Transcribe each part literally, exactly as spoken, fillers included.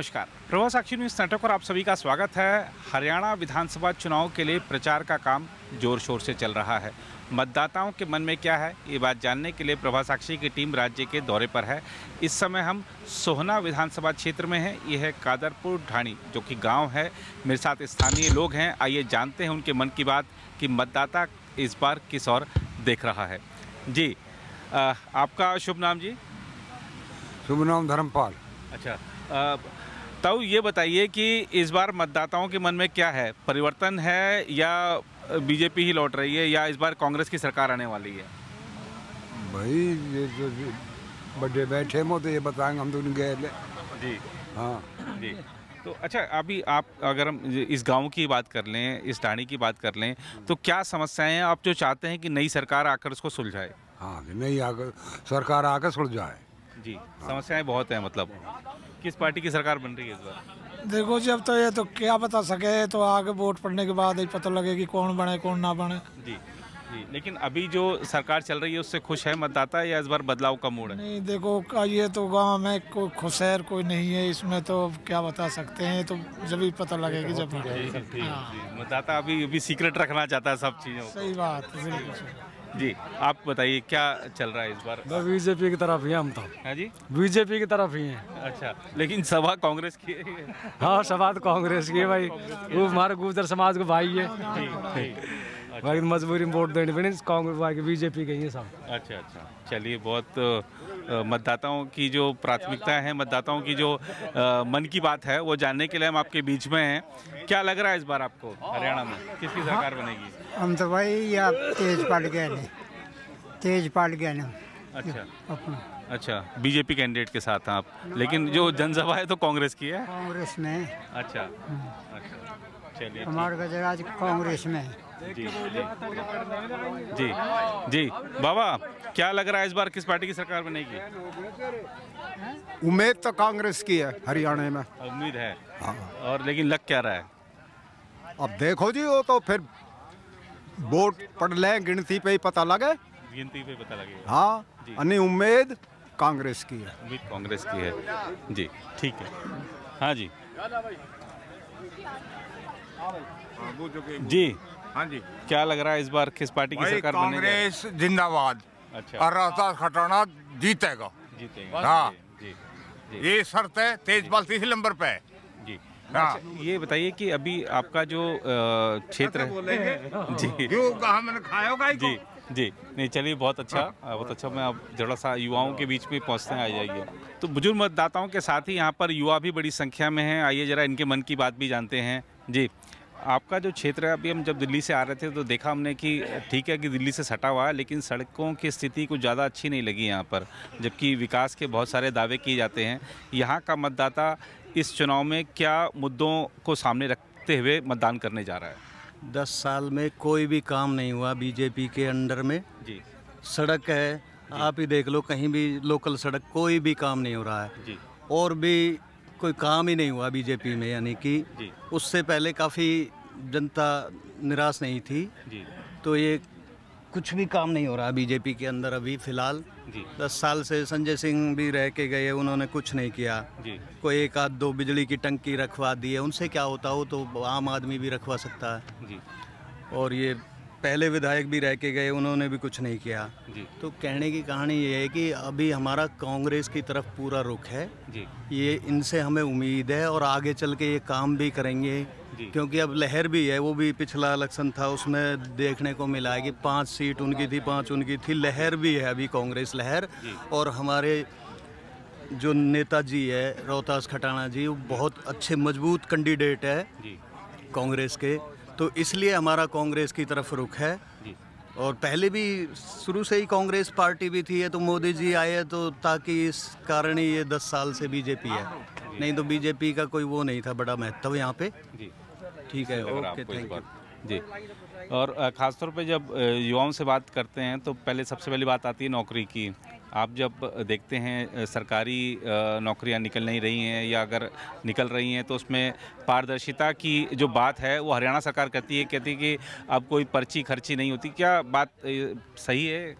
नमस्कार, Prabhasakshi news network पर आप सभी का स्वागत है। हरियाणा विधानसभा चुनाव के लिए प्रचार का काम जोर शोर से चल रहा है। मतदाताओं के मन में क्या है, ये बात जानने के लिए प्रभासाक्षी की टीम राज्य के दौरे पर है। इस समय हम सोहना विधानसभा क्षेत्र में हैं। यह है कादरपुर ढाणी, जो कि गांव है। मेरे साथ स्थानीय लोग हैं, आइए जानते हैं उनके मन की बात कि मतदाता इस बार किस ओर देख रहा है। जी, आ, आपका शुभ नाम? जी, शुभ नाम धर्मपाल। अच्छा, तब ये बताइए कि इस बार मतदाताओं के मन में क्या है, परिवर्तन है या बीजेपी ही लौट रही है या इस बार कांग्रेस की सरकार आने वाली है? भाई ये जो बड़े बैठे हो तो ये बताएंगे, हम तो नहीं गए। जी हाँ जी। तो अच्छा, अभी आप अगर हम इस गांव की बात कर लें, इस ढाणी की बात कर लें, तो क्या समस्याएं हैं आप जो चाहते हैं कि नई सरकार आकर उसको सुलझाए? हाँ, नई आकर सरकार आकर सुलझाए। जी, समस्याएं बहुत हैं। मतलब किस पार्टी की सरकार बन रही है इस बार? देखो जी, अब तो ये तो क्या बता सके, तो आगे वोट पड़ने के बाद ही पता लगे कि कौन बने कौन ना बने। जी जी, लेकिन अभी जो सरकार चल रही है उससे खुश है मतदाता या इस बार बदलाव का मूड है? नहीं देखो, का ये तो गांव में कोई खुश है कोई नहीं है, इसमें तो क्या बता सकते हैं, तो जब ही पता लगेगा। जब मतदाता अभी अभी सीक्रेट रखना चाहता है सब चीज़ों। सही बात है जी। आप बताइए क्या चल रहा है इस बार? बीजेपी की तरफ ही हम तो हैं। जी, बीजेपी की तरफ ही हैं। अच्छा, लेकिन सभा कांग्रेस की है। हाँ, सभा तो कांग्रेस की है भाई, वो हमारे गुर्जर समाज को भाई है। अच्छा। भाई मजबूरी में वोट देने पड़े कांग्रेस भाई के, बीजेपी के ही सब। अच्छा अच्छा, चलिए, बहुत मतदाताओं की जो प्राथमिकता है, मतदाताओं की जो आ, मन की बात है, वो जानने के लिए हम आपके बीच में हैं। क्या लग रहा है इस बार आपको हरियाणा में किसकी सरकार बनेगी? हम तो भाई आप तेज पाल गए ने तेज पाल गए ने। अच्छा अपना। अच्छा, बीजेपी कैंडिडेट के साथ आप, लेकिन जो जनसभा है तो कांग्रेस की है। कांग्रेस में। अच्छा अच्छा, चलिए, हमारे गजर आज कांग्रेस में। जी जी जी, बाबा क्या लग रहा है इस बार किस पार्टी की सरकार बनेगी? उम्मीद तो कांग्रेस की है हरियाणा में। उम्मीद है। हाँ। और लेकिन लग क्या रहा है? अब देखो जी, वो तो फिर वोट पड़ लें, गिनती पे ही पता लगे। गिनती पे पता लगे। हाँ, अन्य उम्मीद कांग्रेस की है। उम्मीद कांग्रेस की है। जी ठीक है। हाँ जी जी। हाँ जी, क्या लग रहा है इस बार किस पार्टी की सरकार बनेगी? कांग्रेस जिंदाबाद। अच्छा, और रोहतास खटाना जीतेगा। जीतेगा। हाँ जी, जी ये शर्त है। तेजपाल तीसरे नंबर पे है। जी हाँ। ये बताइए कि अभी आपका जो क्षेत्र है, जी जो हमने खाया होगा। जी जी, नहीं चलिए, बहुत अच्छा, बहुत अच्छा। मैं अब थोड़ा सा युवाओं के बीच में पहुँचते हैं, आ जाइए। तो बुजुर्ग मतदाताओं के साथ ही यहाँ पर युवा भी बड़ी संख्या में हैं। आइए जरा इनके मन की बात भी जानते हैं। जी, आपका जो क्षेत्र है, अभी हम जब दिल्ली से आ रहे थे तो देखा हमने कि ठीक है कि दिल्ली से सटा हुआ है, लेकिन सड़कों की स्थिति कुछ ज़्यादा अच्छी नहीं लगी यहाँ पर, जबकि विकास के बहुत सारे दावे किए जाते हैं। यहाँ का मतदाता इस चुनाव में क्या मुद्दों को सामने रखते हुए मतदान करने जा रहा है? दस साल में कोई भी काम नहीं हुआ बीजेपी के अंडर में। जी, सड़क है, जी। आप ही देख लो, कहीं भी लोकल सड़क कोई भी काम नहीं हो रहा है। जी, और भी कोई काम ही नहीं हुआ बीजेपी में, यानी कि उससे पहले काफ़ी जनता निराश नहीं थी। जी, तो ये कुछ भी काम नहीं हो रहा बीजेपी के अंदर अभी फ़िलहाल। दस साल से संजय सिंह भी रह के गए, उन्होंने कुछ नहीं किया। जी, कोई एक आध दो बिजली की टंकी रखवा दी है, उनसे क्या होता हो, तो आम आदमी भी रखवा सकता है। जी, और ये पहले विधायक भी रह के गए, उन्होंने भी कुछ नहीं किया। जी, तो कहने की कहानी ये है कि अभी हमारा कांग्रेस की तरफ पूरा रुख है। जी, ये इनसे हमें उम्मीद है और आगे चल के ये काम भी करेंगे, क्योंकि अब लहर भी है। वो भी पिछला इलेक्शन था, उसमें देखने को मिला है कि पाँच सीट उनकी थी, पाँच उनकी थी। लहर भी है अभी कांग्रेस लहर। और हमारे जो नेता जी है रोहतास खटाना जी, वो बहुत अच्छे मजबूत कैंडिडेट है कांग्रेस के, तो इसलिए हमारा कांग्रेस की तरफ रुख है। जी, और पहले भी शुरू से ही कांग्रेस पार्टी भी थी है, तो मोदी जी आए तो ताकि इस कारण ही ये दस साल से बीजेपी है, नहीं तो बीजेपी का कोई वो नहीं था बड़ा महत्व यहाँ पे। जी ठीक है, ओके, थैंक यू। जी, और ख़ासतौर पे जब युवाओं से बात करते हैं तो पहले सबसे पहली बात आती है नौकरी की। आप जब देखते हैं सरकारी नौकरियां निकल नहीं रही हैं, या अगर निकल रही हैं तो उसमें पारदर्शिता की जो बात है वो हरियाणा सरकार कहती है कहती है कि अब कोई पर्ची खर्ची नहीं होती। क्या बात सही है?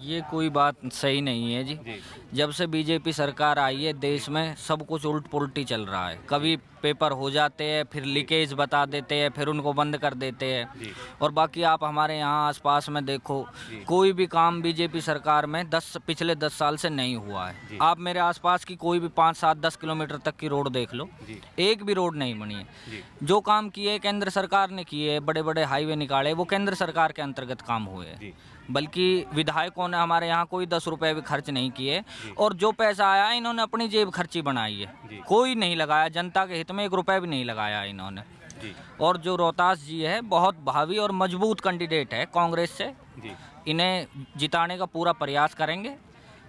ये कोई बात सही नहीं है जी, जी। जब से बीजेपी सरकार आई है देश में सब कुछ उल्ट पुलटी चल रहा है। कभी पेपर हो जाते हैं, फिर लीकेज बता देते हैं, फिर उनको बंद कर देते हैं। और बाकी आप हमारे यहाँ आसपास में देखो, कोई भी काम बीजेपी सरकार में दस पिछले दस साल से नहीं हुआ है। आप मेरे आसपास की कोई भी पाँच सात दस किलोमीटर तक की रोड देख लो, एक भी रोड नहीं बनी है। जो काम किए केंद्र सरकार ने किए, बड़े बड़े हाईवे निकाले, वो केंद्र सरकार के अंतर्गत काम हुए हैं। बल्कि विधायकों ने हमारे यहाँ कोई दस रुपए भी खर्च नहीं किए, और जो पैसा आया इन्होंने अपनी जेब खर्ची बनाई है, कोई नहीं लगाया, जनता के हित में एक रुपए भी नहीं लगाया इन्होंने। और जो रोहतास जी है बहुत भावी और मजबूत कैंडिडेट है कांग्रेस से, इन्हें जिताने का पूरा प्रयास करेंगे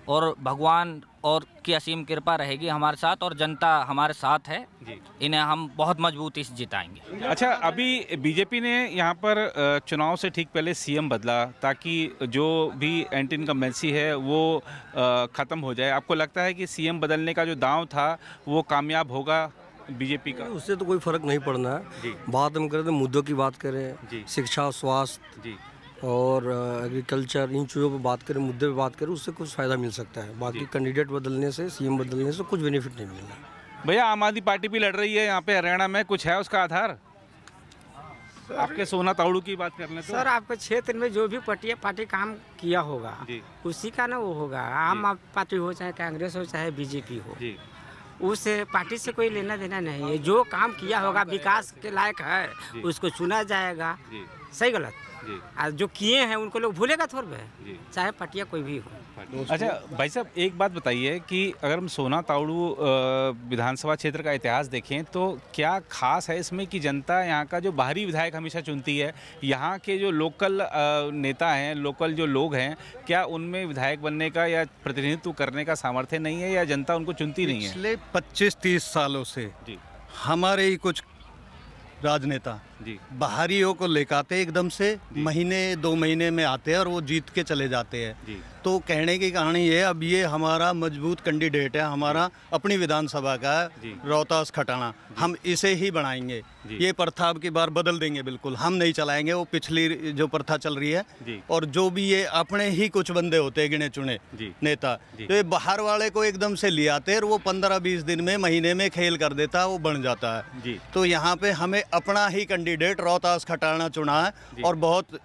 और भगवान और की असीम कृपा रहेगी हमारे साथ, और जनता हमारे साथ है, इन्हें हम बहुत मजबूती से जिताएंगे। अच्छा, अभी बीजेपी ने यहाँ पर चुनाव से ठीक पहले सीएम बदला ताकि जो भी एंटी इनकम्बेंसी है वो ख़त्म हो जाए। आपको लगता है कि सीएम बदलने का जो दांव था वो कामयाब होगा बीजेपी का? उससे तो कोई फर्क नहीं पड़ना है। बात हम करें तो मुद्दों की बात करें, शिक्षा, स्वास्थ्य और एग्रीकल्चर, इन चीज़ों पर बात करें, मुद्दे पर बात करें, उससे कुछ फ़ायदा मिल सकता है। बाकी कैंडिडेट बदलने से, सीएम बदलने से कुछ बेनिफिट नहीं मिलेगा। भैया, आम आदमी पार्टी भी लड़ रही है यहाँ पे हरियाणा में, कुछ है उसका आधार? आपके सोहना तावडू की बात कर लें तो सर, आपके क्षेत्र में जो भी पार्टी पार्टी काम किया होगा उसी का ना वो होगा। आम पार्टी हो चाहे कांग्रेस हो चाहे बीजेपी हो, उस पार्टी से कोई लेना देना नहीं है। जो काम किया होगा विकास के लायक है उसको चुना जाएगा, सही गलत। आज जो किए हैं उनको लोग भूलेगा थोड़ी है, चाहे पटिया कोई भी हो। अच्छा भाई साहब, एक बात बताइए कि अगर हम सोहना तावडू विधानसभा क्षेत्र का इतिहास देखें तो क्या खास है इसमें कि जनता यहाँ का जो बाहरी विधायक हमेशा चुनती है, यहाँ के जो लोकल नेता हैं, लोकल जो लोग हैं, क्या उनमें विधायक बनने का या प्रतिनिधित्व करने का सामर्थ्य नहीं है या जनता उनको चुनती नहीं है? पिछले पच्चीस तीस सालों से हमारे ही कुछ राजनेता बाहरियों को लेकर आते, एकदम से महीने दो महीने में आते हैं और वो जीत के चले जाते हैं। तो कहने की कहानी ये, अब ये हमारा मजबूत कैंडिडेट है, हमारा अपनी विधानसभा का रोहतास खटाना, हम इसे ही बनाएंगे। ये प्रथा अब की बार बदल देंगे, बिल्कुल हम नहीं चलाएंगे वो पिछली जो प्रथा चल रही है। और जो भी ये अपने ही कुछ बंदे होते हैं गिने चुने नेता, तो ये बाहर वाले को एकदम से ले आते हैं और वो पंद्रह बीस दिन में महीने में खेल कर देता है, वो बन जाता है। तो यहाँ पे हमें अपना ही कैंडिडेट रोहतास खटाना चुना है और बहुत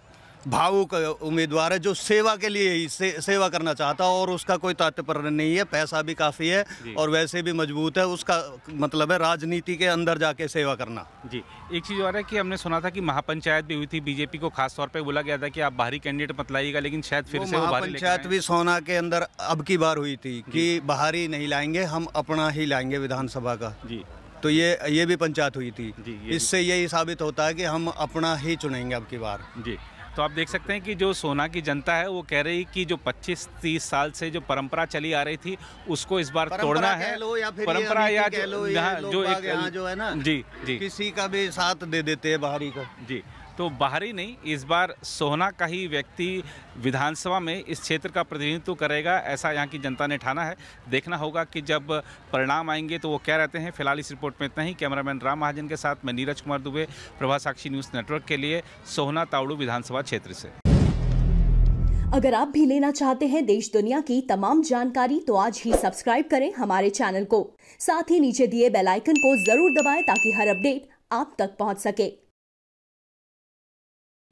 भावुक उम्मीदवार है जो सेवा के लिए ही से, सेवा करना चाहता है और उसका कोई तात्पर्य नहीं है। पैसा भी काफ़ी है और वैसे भी मजबूत है, उसका मतलब है राजनीति के अंदर जाके सेवा करना। जी, एक चीज़ और है कि हमने सुना था कि महापंचायत भी हुई थी, बीजेपी को खास तौर पे बोला गया था कि आप बाहरी कैंडिडेट बतलाइएगा, लेकिन शायद फिर से महापंचायत भी सोहना के अंदर अब की बार हुई थी कि बाहरी नहीं लाएंगे, हम अपना ही लाएंगे विधानसभा का। जी, तो ये ये भी पंचायत हुई थी। इससे यही साबित होता है कि हम अपना ही चुनेंगे अब की बार। जी, तो आप देख सकते हैं कि जो सोहना की जनता है वो कह रही कि जो पच्चीस तीस साल से जो परंपरा चली आ रही थी उसको इस बार तोड़ना है। या फिर परंपरा या जो यहाँ जो है ना, जी जी, किसी का भी साथ दे देते हैं बाहरी का। जी, तो बाहरी नहीं, इस बार सोहना का ही व्यक्ति विधानसभा में इस क्षेत्र का प्रतिनिधित्व करेगा, ऐसा यहाँ की जनता ने ठाना है। देखना होगा कि जब परिणाम आएंगे तो वो क्या रहते हैं। फिलहाल इस रिपोर्ट में इतना ही। कैमरामैन राम महाजन के साथ मैं नीरज कुमार दुबे, प्रभासाक्षी न्यूज़ नेटवर्क के लिए, सोहना तावडू विधानसभा क्षेत्र से। अगर आप भी लेना चाहते हैं देश दुनिया की तमाम जानकारी तो आज ही सब्सक्राइब करें हमारे चैनल को, साथ ही नीचे दिए बेल आइकन को जरूर दबाएं ताकि हर अपडेट आप तक पहुँच सके।